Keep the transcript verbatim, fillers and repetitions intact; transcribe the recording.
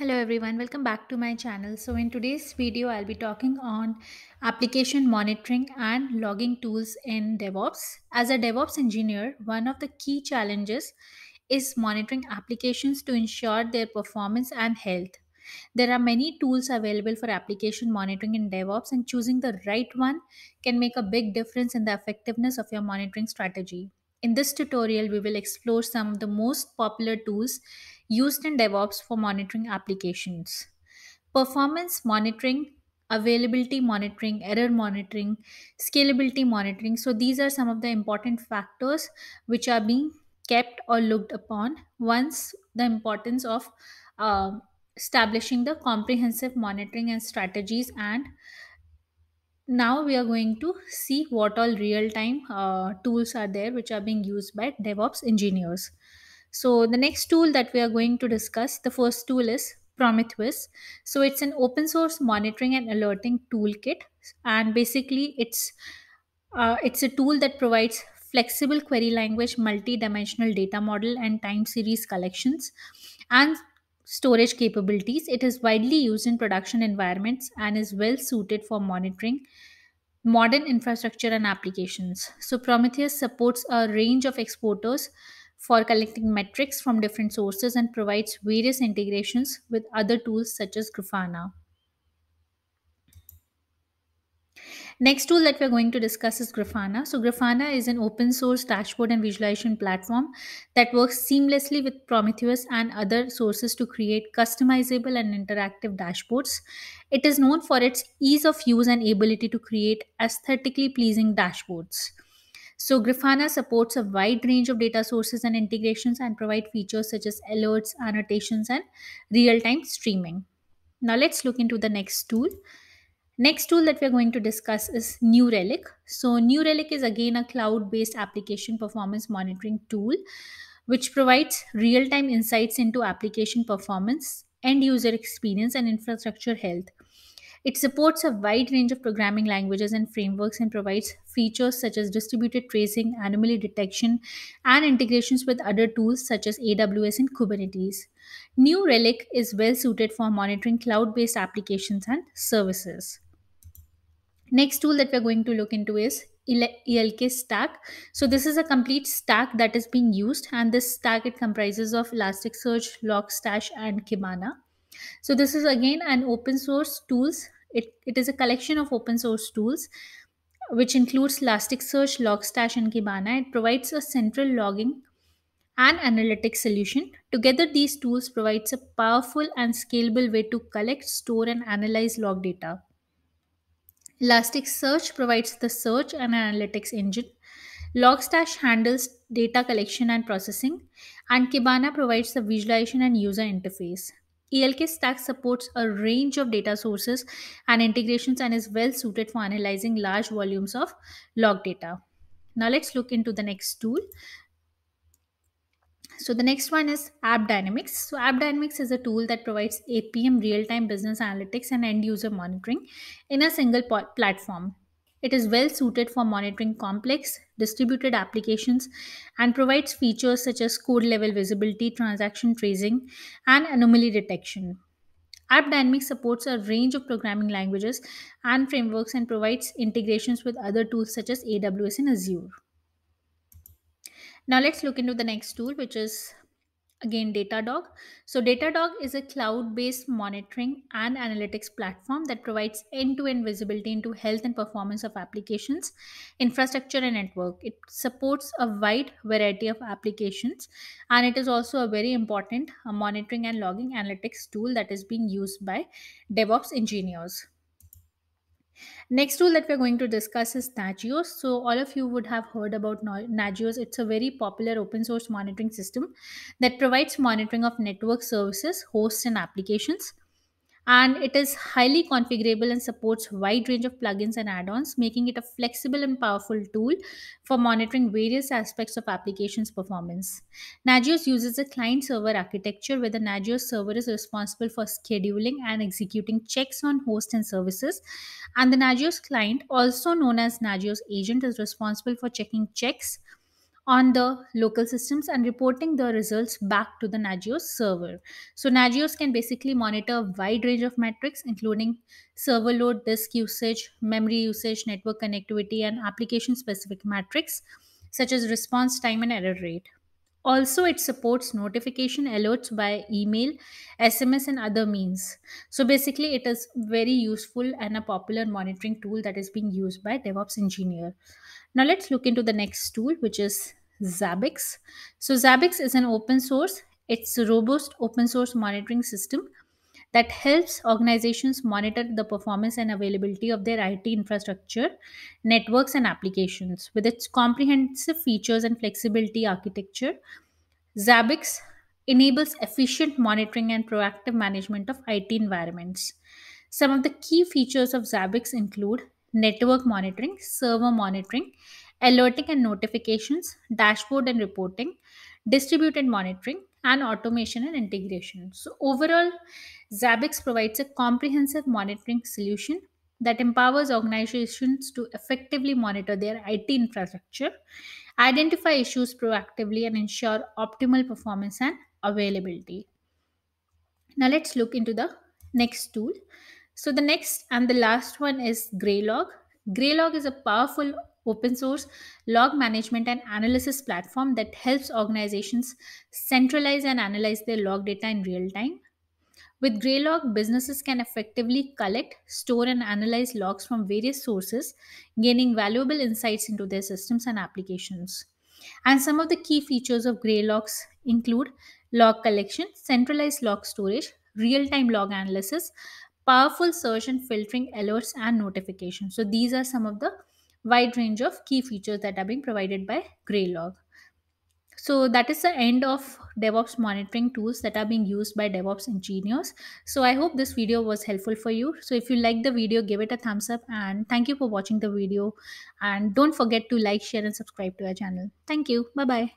Hello everyone, welcome back to my channel. So in today's video, I'll be talking on application monitoring and logging tools in DevOps. As a DevOps engineer, one of the key challenges is monitoring applications to ensure their performance and health. There are many tools available for application monitoring in DevOps, and choosing the right one can make a big difference in the effectiveness of your monitoring strategy. In this tutorial, we will explore some of the most popular tools used in DevOps for monitoring applications. Performance monitoring, availability monitoring, error monitoring, scalability monitoring. So these are some of the important factors which are being kept or looked upon. Once the importance of uh, establishing the comprehensive monitoring and strategies, and now we are going to see what all real-time uh, tools are there which are being used by DevOps engineers. So the next tool that we are going to discuss, the first tool is Prometheus. So it's an open source monitoring and alerting toolkit, and basically it's uh, it's a tool that provides flexible query language, multi-dimensional data model and time series collections and storage capabilities. It is widely used in production environments and is well suited for monitoring modern infrastructure and applications. So Prometheus supports a range of exporters for collecting metrics from different sources and provides various integrations with other tools such as Grafana. Next tool that we're going to discuss is Grafana. So Grafana is an open source dashboard and visualization platform that works seamlessly with Prometheus and other sources to create customizable and interactive dashboards. It is known for its ease of use and ability to create aesthetically pleasing dashboards. So Grafana supports a wide range of data sources and integrations and provide features such as alerts, annotations, and real-time streaming. Now let's look into the next tool. Next tool that we're going to discuss is New Relic. So New Relic is again a cloud-based application performance monitoring tool, which provides real-time insights into application performance, end-user experience, and infrastructure health. It supports a wide range of programming languages and frameworks and provides features such as distributed tracing, anomaly detection, and integrations with other tools such as A W S and Kubernetes. New Relic is well suited for monitoring cloud-based applications and services. Next tool that we're going to look into is E L K Stack. So this is a complete stack that is being used, and this stack, it comprises of Elasticsearch, Logstash, and Kibana. So this is again an open source tools. It, it is a collection of open source tools, which includes Elasticsearch, Logstash, and Kibana. It provides a central logging and analytics solution. Together, these tools provides a powerful and scalable way to collect, store, and analyze log data. Elasticsearch provides the search and analytics engine. Logstash handles data collection and processing, and Kibana provides the visualization and user interface. E L K Stack supports a range of data sources and integrations and is well suited for analyzing large volumes of log data. Now let's look into the next tool. So the next one is AppDynamics. So AppDynamics is a tool that provides A P M, real-time business analytics, and end-user monitoring in a single platform. It is well suited for monitoring complex, distributed applications and provides features such as code level visibility, transaction tracing, and anomaly detection. AppDynamics supports a range of programming languages and frameworks and provides integrations with other tools such as A W S and Azure. Now let's look into the next tool, which is again Datadog. So Datadog is a cloud-based monitoring and analytics platform that provides end-to-end visibility into health and performance of applications, infrastructure, and network. It supports a wide variety of applications, and it is also a very important uh, monitoring and logging analytics tool that is being used by DevOps engineers. Next tool that we're going to discuss is Nagios. So all of you would have heard about Nagios. It's a very popular open source monitoring system that provides monitoring of network services, hosts, and applications. And it is highly configurable and supports a wide range of plugins and add-ons, making it a flexible and powerful tool for monitoring various aspects of applications performance. Nagios uses a client-server architecture where the Nagios server is responsible for scheduling and executing checks on hosts and services. And the Nagios client, also known as Nagios agent, is responsible for checking checks on the local systems and reporting the results back to the Nagios server. So Nagios can basically monitor a wide range of metrics, including server load, disk usage, memory usage, network connectivity, and application-specific metrics, such as response time and error rate. Also, it supports notification alerts by email, S M S, and other means. So basically, it is very useful and a popular monitoring tool that is being used by DevOps engineer. Now let's look into the next tool, which is Zabbix. So Zabbix is an open source. It's a robust open source monitoring system that helps organizations monitor the performance and availability of their I T infrastructure, networks, and applications. With its comprehensive features and flexibility architecture, Zabbix enables efficient monitoring and proactive management of I T environments. Some of the key features of Zabbix include network monitoring, server monitoring, alerting and notifications, dashboard and reporting, distributed monitoring, and automation and integration. So overall, Zabbix provides a comprehensive monitoring solution that empowers organizations to effectively monitor their I T infrastructure, identify issues proactively, and ensure optimal performance and availability. Now let's look into the next tool. So the next and the last one is Graylog. Graylog is a powerful open source log management and analysis platform that helps organizations centralize and analyze their log data in real time. With Graylog, businesses can effectively collect, store, and analyze logs from various sources, gaining valuable insights into their systems and applications. And some of the key features of Graylogs include log collection, centralized log storage, real-time log analysis, powerful search and filtering, alerts, and notifications. So these are some of the wide range of key features that are being provided by Graylog. So that is the end of DevOps monitoring tools that are being used by DevOps engineers. So I hope this video was helpful for you. So if you like the video, give it a thumbs up, and thank you for watching the video. And don't forget to like, share, and subscribe to our channel. Thank you. Bye-bye.